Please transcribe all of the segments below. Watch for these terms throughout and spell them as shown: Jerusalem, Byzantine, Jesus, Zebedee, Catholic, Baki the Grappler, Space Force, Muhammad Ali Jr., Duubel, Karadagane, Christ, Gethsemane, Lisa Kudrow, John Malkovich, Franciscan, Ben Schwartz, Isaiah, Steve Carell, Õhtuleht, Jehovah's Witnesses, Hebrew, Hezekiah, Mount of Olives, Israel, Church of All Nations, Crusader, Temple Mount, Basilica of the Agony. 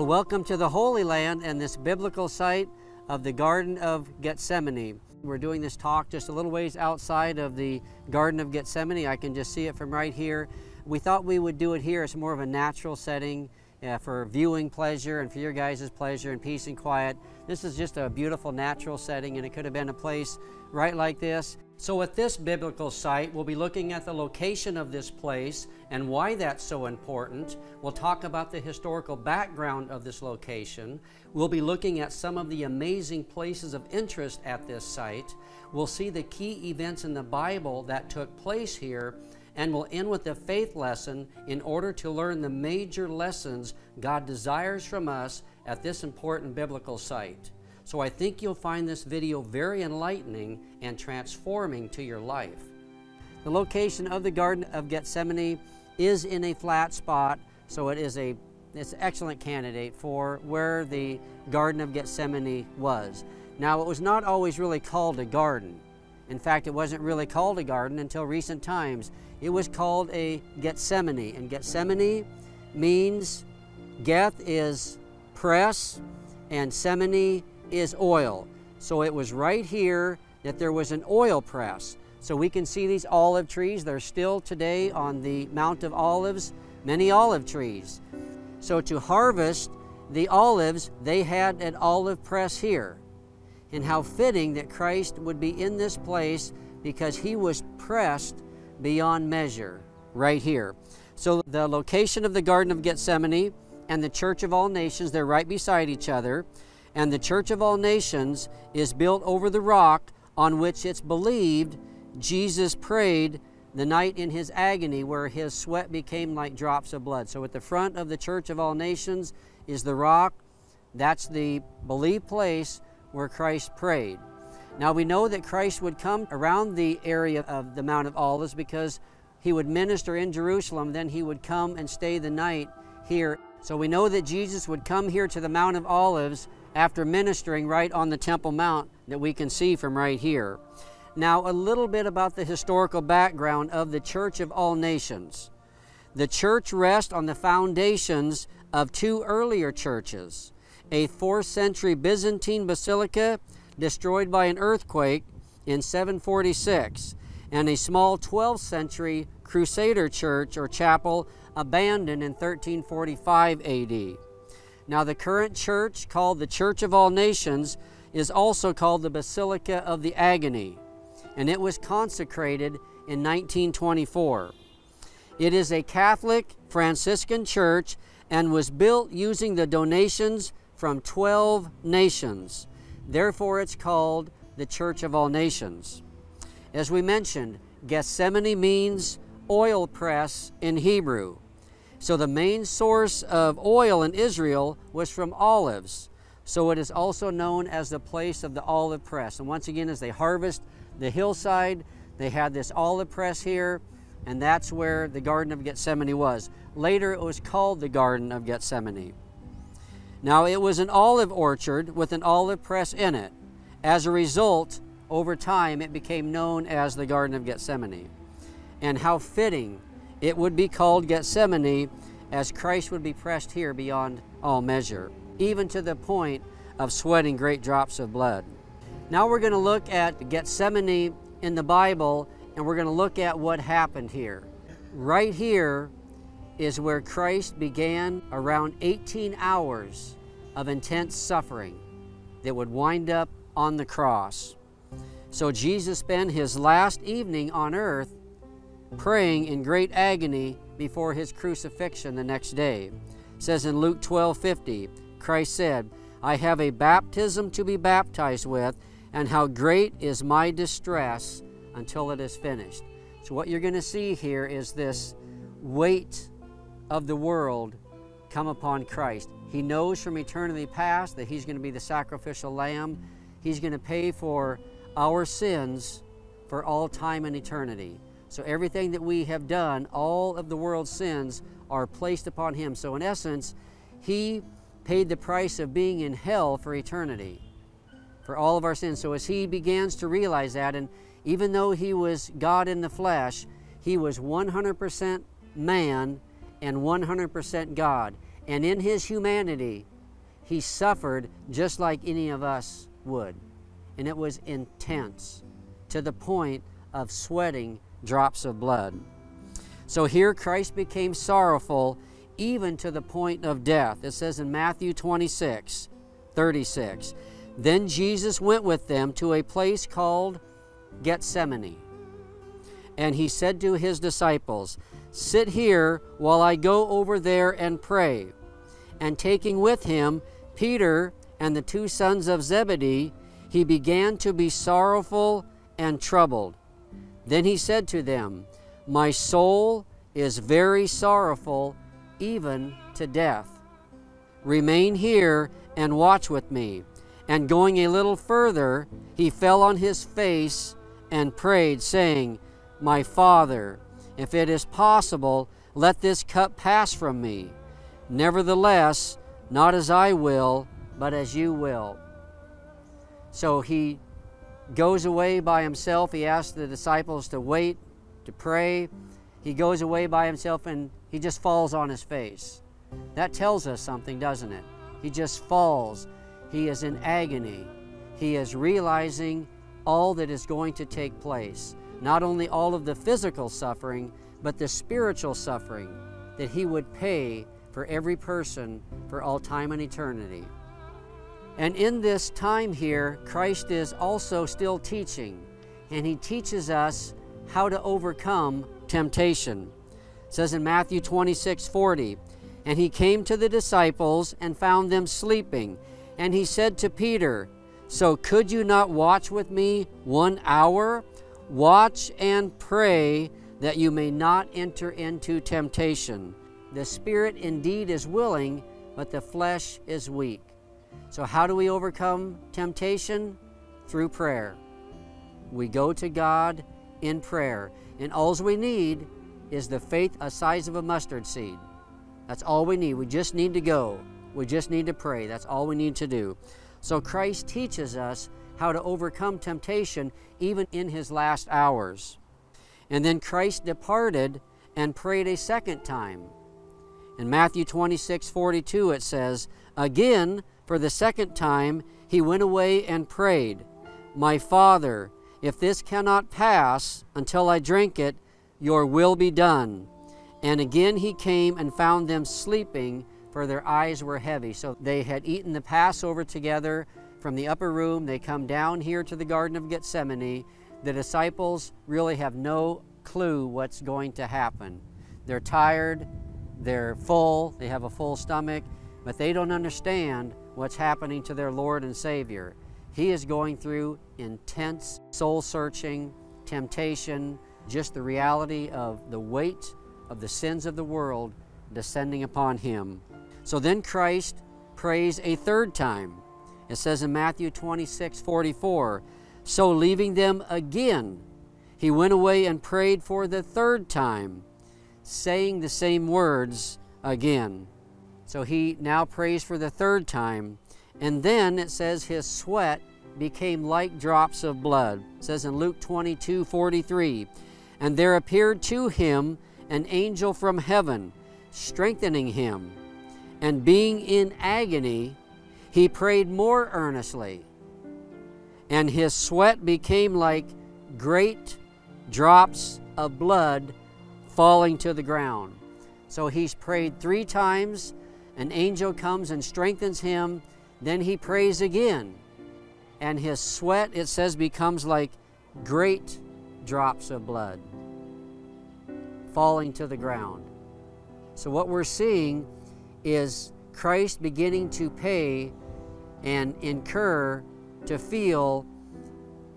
Well, welcome to the Holy Land and this biblical site of the Garden of Gethsemane. We're doing this talk just a little ways outside of the Garden of Gethsemane. I can just see it from right here. We thought we would do it here. It's more of a natural setting for viewing pleasure and for your guys' pleasure and peace and quiet. This is just a beautiful natural setting, and it could have been a place right like this. So at this biblical site, we'll be looking at the location of this place and why that's so important. We'll talk about the historical background of this location. We'll be looking at some of the amazing places of interest at this site. We'll see the key events in the Bible that took place here, and we'll end with a faith lesson in order to learn the major lessons God desires from us at this important biblical site. So I think you'll find this video very enlightening and transforming to your life. The location of the Garden of Gethsemane is in a flat spot, so it's an excellent candidate for where the Garden of Gethsemane was. Now, it was not always really called a garden. In fact, it wasn't really called a garden until recent times. It was called a Gethsemane, and Gethsemane means Geth is press and Semene is oil. So it was right here that there was an oil press. So we can see these olive trees. They're still today on the Mount of Olives, many olive trees. So to harvest the olives, they had an olive press here. And how fitting that Christ would be in this place because he was pressed beyond measure right here. So the location of the Garden of Gethsemane and the Church of All Nations, they're right beside each other. And the Church of All Nations is built over the rock on which it's believed Jesus prayed the night in his agony, where his sweat became like drops of blood. So at the front of the Church of All Nations is the rock. That's the believed place where Christ prayed. Now we know that Christ would come around the area of the Mount of Olives because he would minister in Jerusalem, then he would come and stay the night here. So we know that Jesus would come here to the Mount of Olives after ministering right on the Temple Mount that we can see from right here. Now, a little bit about the historical background of the Church of All Nations. The church rests on the foundations of two earlier churches, a 4th century Byzantine basilica destroyed by an earthquake in 746, and a small 12th century Crusader church or chapel abandoned in 1345 AD. Now, the current church, called the Church of All Nations, is also called the Basilica of the Agony, and it was consecrated in 1924. It is a Catholic Franciscan church and was built using the donations from 12 nations. Therefore, it's called the Church of All Nations. As we mentioned, Gethsemane means oil press in Hebrew. So the main source of oil in Israel was from olives. So it is also known as the place of the olive press. And once again, as they harvest the hillside, they had this olive press here, and that's where the Garden of Gethsemane was. Later, it was called the Garden of Gethsemane. Now, it was an olive orchard with an olive press in it. As a result, over time, it became known as the Garden of Gethsemane. And how fitting it would be called Gethsemane, as Christ would be pressed here beyond all measure, even to the point of sweating great drops of blood. Now we're going to look at Gethsemane in the Bible, and we're going to look at what happened here. Right here is where Christ began around 18 hours of intense suffering that would wind up on the cross. So Jesus spent his last evening on earth praying in great agony before his crucifixion the next day. It says in Luke 12:50, Christ said, "I have a baptism to be baptized with, and how great is my distress until it is finished." So what you're going to see here is this weight of the world come upon Christ. He knows from eternity past that he's going to be the sacrificial lamb. He's going to pay for our sins for all time and eternity. So everything that we have done, all of the world's sins, are placed upon him. So in essence, he paid the price of being in hell for eternity, for all of our sins. So as he begins to realize that, and even though he was God in the flesh, he was 100% man and 100% God. And in his humanity, he suffered just like any of us would. And it was intense, to the point of sweating drops of blood. So here Christ became sorrowful, even to the point of death. It says in Matthew 26:36, "Then Jesus went with them to a place called Gethsemane. And he said to his disciples, 'Sit here while I go over there and pray.' And taking with him Peter and the two sons of Zebedee, he began to be sorrowful and troubled. Then he said to them, 'My soul is very sorrowful, even to death. Remain here and watch with me.' And going a little further, he fell on his face and prayed, saying, 'My Father, if it is possible, let this cup pass from me. Nevertheless, not as I will, but as you will.'" So he goes away by himself. He asks the disciples to wait, to pray. He goes away by himself and he just falls on his face. That tells us something, doesn't it? He just falls. He is in agony. He is realizing all that is going to take place. Not only all of the physical suffering, but the spiritual suffering that he would pay for every person for all time and eternity. And in this time here, Christ is also still teaching, and he teaches us how to overcome temptation. It says in Matthew 26:40, "And he came to the disciples and found them sleeping. And he said to Peter, 'So could you not watch with me 1 hour? Watch and pray that you may not enter into temptation. The spirit indeed is willing, but the flesh is weak.'" So how do we overcome temptation? Through prayer. We go to God in prayer. And all we need is the faith a size of a mustard seed. That's all we need. We just need to go. We just need to pray. That's all we need to do. So Christ teaches us how to overcome temptation even in his last hours. And then Christ departed and prayed a second time. In Matthew 26:42 it says, "Again, for the second time, he went away and prayed, 'My Father, if this cannot pass until I drink it, your will be done.' And again he came and found them sleeping, for their eyes were heavy." So they had eaten the Passover together from the upper room. They come down here to the Garden of Gethsemane. The disciples really have no clue what's going to happen. They're tired, they're full, they have a full stomach, but they don't understand what's happening to their Lord and Savior. He is going through intense soul-searching temptation, just the reality of the weight of the sins of the world descending upon him. So then Christ prays a third time. It says in Matthew 26:44, "So leaving them again, he went away and prayed for the third time, saying the same words again." So he now prays for the third time. And then it says his sweat became like drops of blood. It says in Luke 22:43, "And there appeared to him an angel from heaven, strengthening him. And being in agony, he prayed more earnestly. And his sweat became like great drops of blood falling to the ground." So he's prayed 3 times. An angel comes and strengthens him. Then he prays again. And his sweat, it says, becomes like great drops of blood falling to the ground. So what we're seeing is Christ beginning to pay and incur, to feel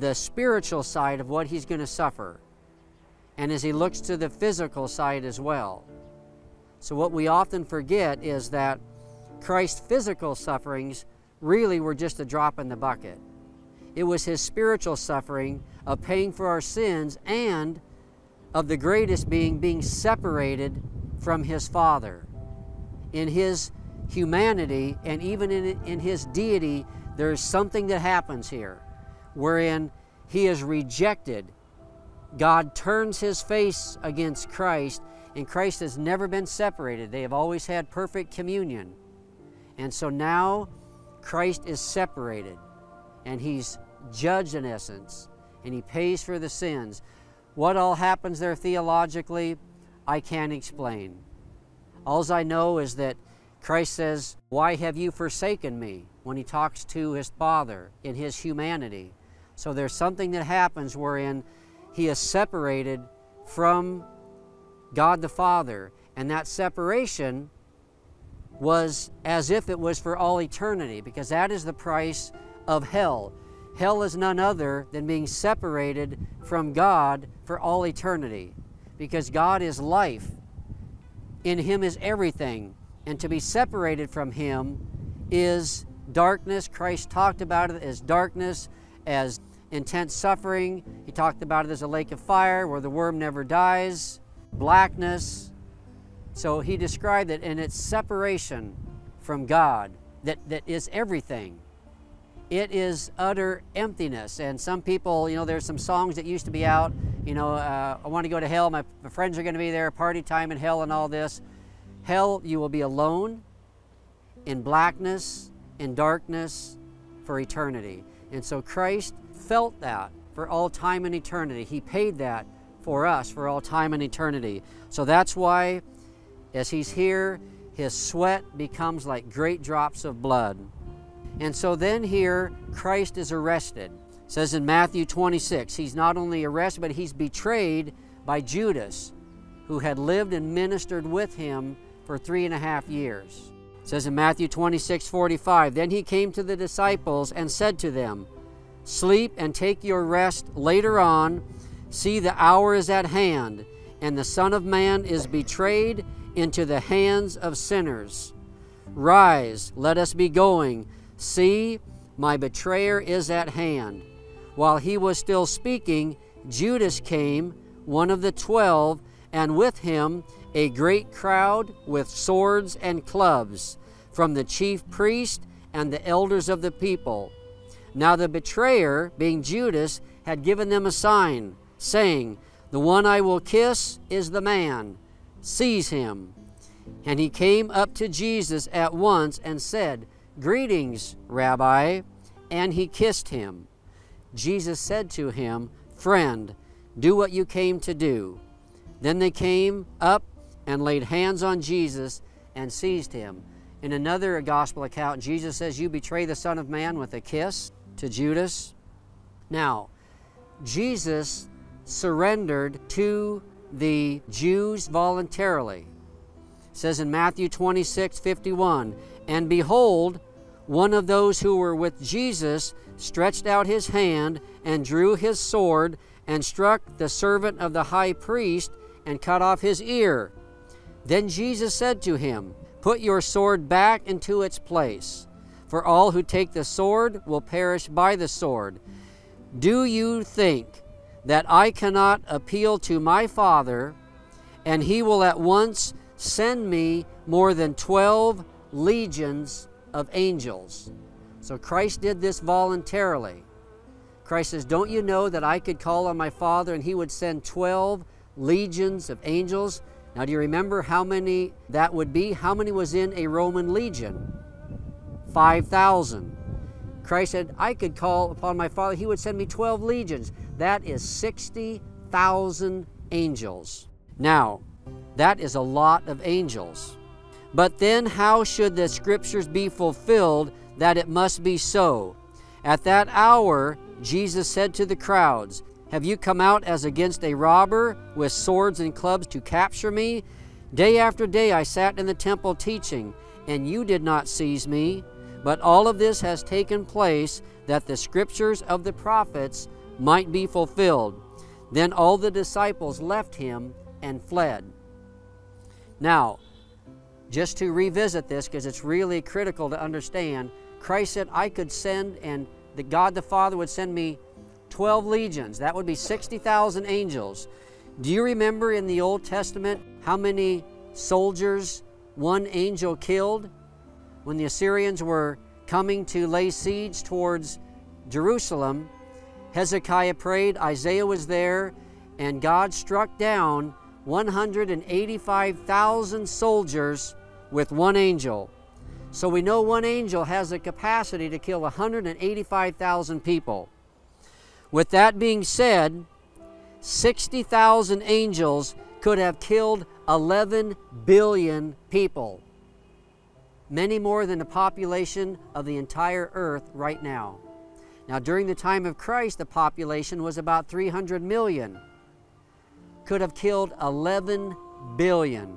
the spiritual side of what he's going to suffer. And as he looks to the physical side as well. So what we often forget is that Christ's physical sufferings really were just a drop in the bucket. It was his spiritual suffering of paying for our sins, and of the greatest being separated from his Father. In his humanity and even in his deity, there is something that happens here wherein he is rejected. God turns his face against Christ And Christ has never been separated. They have always had perfect communion. And so now Christ is separated, and he's judged in essence, and he pays for the sins. What all happens there theologically, I can't explain. All I know is that Christ says, "Why have you forsaken me?" when he talks to his Father in his humanity. So there's something that happens wherein he is separated from God the Father, and that separation was as if it was for all eternity, because that is the price of hell. Hell is none other than being separated from God for all eternity, because God is life. In him is everything, and to be separated from him is darkness. Christ talked about it as darkness, as intense suffering. He talked about it as a lake of fire where the worm never dies, blackness. So he described it in its separation from God, that is everything. It is utter emptiness. And some people, you know, there's some songs that used to be out, you know, I want to go to hell, my friends are going to be there, party time in hell and all this. Hell, you will be alone in blackness, in darkness for eternity. And so Christ felt that for all time and eternity. He paid that for us for all time and eternity. So that's why, as he's here, his sweat becomes like great drops of blood. And so then here, Christ is arrested. It says in Matthew 26, he's not only arrested, but he's betrayed by Judas, who had lived and ministered with him for 3.5 years. It says in Matthew 26:45, "Then he came to the disciples and said to them, 'Sleep and take your rest later on. See, the hour is at hand, and the Son of Man is betrayed into the hands of sinners. Rise, let us be going. See, my betrayer is at hand.' While he was still speaking, Judas came, one of the 12, and with him a great crowd with swords and clubs from the chief priest and the elders of the people. Now the betrayer, being Judas, had given them a sign, saying, 'The one I will kiss is the man. Seize him.' And he came up to Jesus at once and said, 'Greetings, Rabbi.' And he kissed him. Jesus said to him, 'Friend, do what you came to do.' Then they came up and laid hands on Jesus and seized him." In another gospel account, Jesus says, "You betray the Son of Man with a kiss," to Judas. Now, Jesus surrendered to the Jews voluntarily. It says in Matthew 26:51, "And behold, one of those who were with Jesus stretched out his hand and drew his sword and struck the servant of the high priest and cut off his ear. Then Jesus said to him, 'Put your sword back into its place, for all who take the sword will perish by the sword. Do you think that I cannot appeal to my Father, and he will at once send me more than 12 legions of angels?'" So Christ did this voluntarily. Christ says, "Don't you know that I could call on my Father and he would send 12 legions of angels?" Now, do you remember how many that would be? How many was in a Roman legion? 5,000. Christ said, "I could call upon my Father, he would send me 12 legions." That is 60,000 angels. Now, that is a lot of angels. "But then how should the scriptures be fulfilled that it must be so? At that hour, Jesus said to the crowds, 'Have you come out as against a robber with swords and clubs to capture me? Day after day I sat in the temple teaching, and you did not seize me. But all of this has taken place that the scriptures of the prophets might be fulfilled.' Then all the disciples left him and fled." Now, just to revisit this, because it's really critical to understand, Christ said, "I could send, and that God the Father would send me 12 legions." That would be 60,000 angels. Do you remember in the Old Testament how many soldiers one angel killed? When the Assyrians were coming to lay siege towards Jerusalem, Hezekiah prayed, Isaiah was there, and God struck down 185,000 soldiers with one angel. So we know one angel has the capacity to kill 185,000 people. With that being said, 60,000 angels could have killed 11 billion people, many more than the population of the entire earth right now. Now, during the time of Christ, the population was about 300 million. Could have killed 11 billion.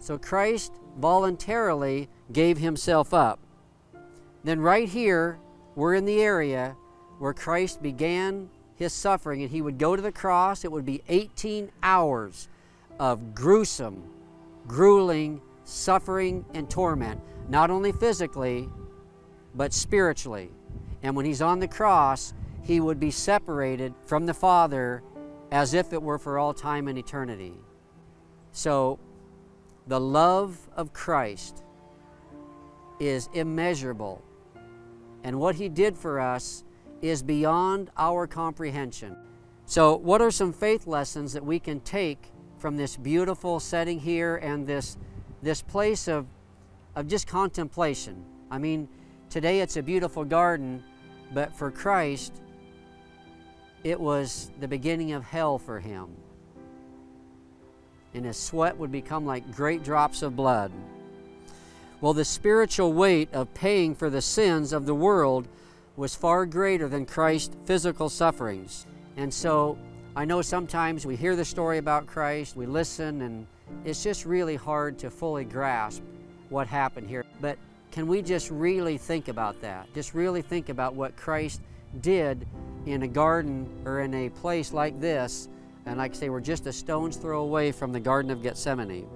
So Christ voluntarily gave himself up. Then right here, we're in the area where Christ began his suffering, and he would go to the cross. It would be 18 hours of gruesome, grueling suffering and torment, not only physically, but spiritually. And when he's on the cross, he would be separated from the Father as if it were for all time and eternity. So the love of Christ is immeasurable, and what he did for us is beyond our comprehension. So what are some faith lessons that we can take from this beautiful setting here and this place of just contemplation? I mean, today it's a beautiful garden, but for Christ, it was the beginning of hell for him. And his sweat would become like great drops of blood. Well, the spiritual weight of paying for the sins of the world was far greater than Christ's physical sufferings. And so I know sometimes we hear the story about Christ, we listen, and it's just really hard to fully grasp what happened here. But can we just really think about that? Just really think about what Christ did in a garden or in a place like this. And like I say, we're just a stone's throw away from the Garden of Gethsemane.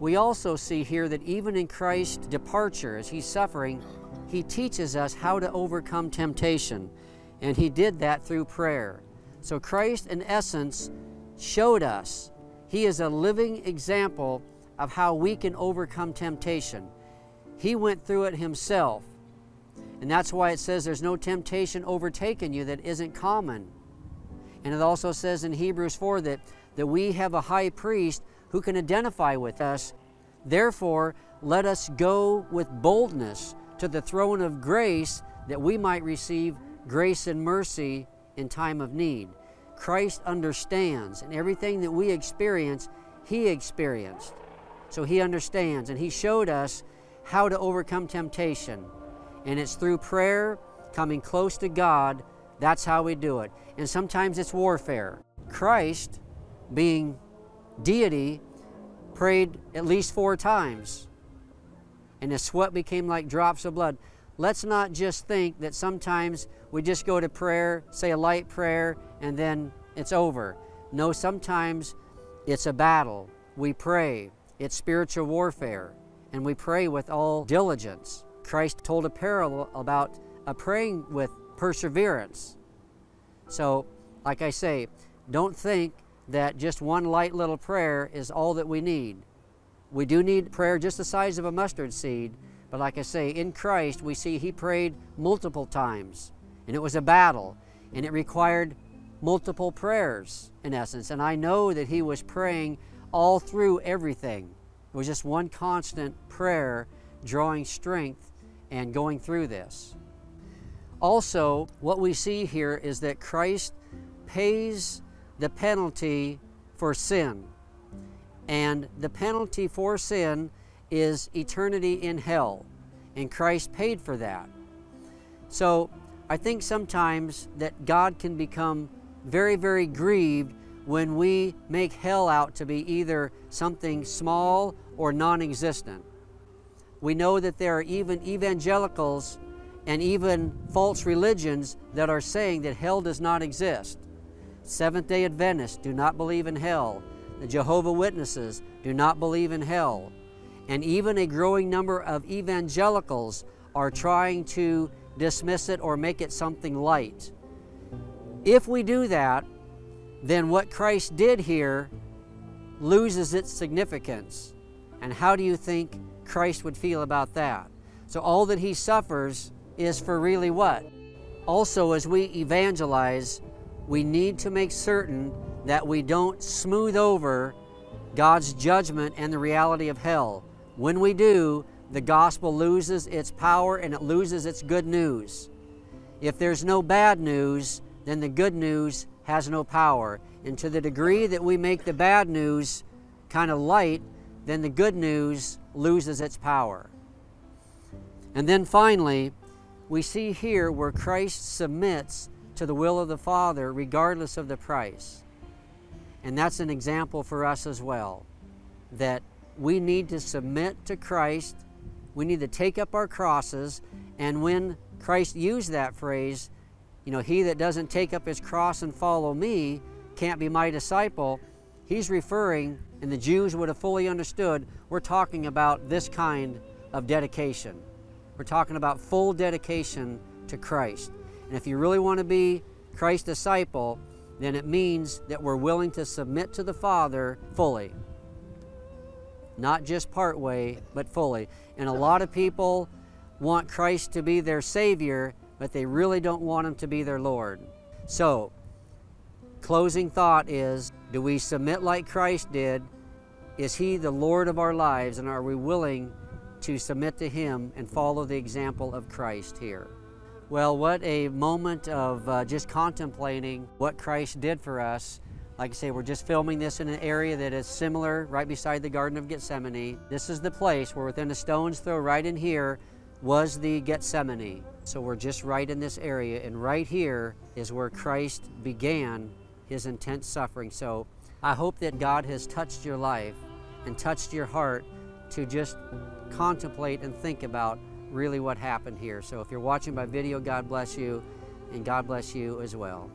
We also see here that even in Christ's departure, as he's suffering, he teaches us how to overcome temptation, and he did that through prayer. So Christ, in essence, showed us. He is a living example of how we can overcome temptation. He went through it himself, and that's why it says there's no temptation overtaken you that isn't common. And it also says in Hebrews 4 that we have a high priest who can identify with us. Therefore, let us go with boldness to the throne of grace, that we might receive grace and mercy in time of need. Christ understands, and everything that we experience, he experienced. So he understands, and he showed us how to overcome temptation. And it's through prayer, coming close to God. That's how we do it. And sometimes it's warfare. Christ, being deity, prayed at least 4 times, and his sweat became like drops of blood. Let's not just think that sometimes we just go to prayer, say a light prayer, and then it's over. No, sometimes it's a battle. We pray. It's spiritual warfare, and we pray with all diligence. Christ told a parable about praying with perseverance. So, like I say, don't think that just one light little prayer is all that we need. We do need prayer just the size of a mustard seed, but like I say, in Christ we see he prayed multiple times, and it was a battle, and it required multiple prayers in essence. And I know that he was praying all through everything. It was just one constant prayer, drawing strength and going through this. Also, what we see here is that Christ pays the penalty for sin. And the penalty for sin is eternity in hell. And Christ paid for that. So I think sometimes that God can become very, very grieved when we make hell out to be either something small or non-existent. We know that there are even evangelicals and even false religions that are saying that hell does not exist. Seventh-day Adventists do not believe in hell. The Jehovah's Witnesses do not believe in hell. And even a growing number of evangelicals are trying to dismiss it or make it something light. If we do that, then what Christ did here loses its significance. And how do you think Christ would feel about that? So all that he suffers is for really what? Also, as we evangelize, we need to make certain that we don't smooth over God's judgment, and the reality of hell. When we do, the gospel loses its power and it loses its good news. If there's no bad news, then the good news has no power. And to the degree that we make the bad news kind of light, then the good news loses its power. And then finally, we see here where Christ submits to the will of the Father regardless of the price. And that's an example for us as well, that we need to submit to Christ, we need to take up our crosses, and when Christ used that phrase, you know, he that doesn't take up his cross and follow me can't be my disciple, he's referring, and the Jews would have fully understood, we're talking about this kind of dedication. We're talking about full dedication to Christ. And if you really want to be Christ's disciple, then it means that we're willing to submit to the Father fully. Not just part way, but fully. And a lot of people want Christ to be their Savior, but they really don't want Him to be their Lord. So, closing thought is, do we submit like Christ did? Is He the Lord of our lives, and are we willing to submit to Him and follow the example of Christ here? Well, what a moment of just contemplating what Christ did for us. Like I say, we're just filming this in an area that is similar, right beside the Garden of Gethsemane. This is the place where within a stone's throw right in here was the Gethsemane. So we're just right in this area, and right here is where Christ began His intense suffering. So I hope that God has touched your life and touched your heart to just contemplate and think about really what happened here. So if you're watching by video, God bless you, and God bless you as well.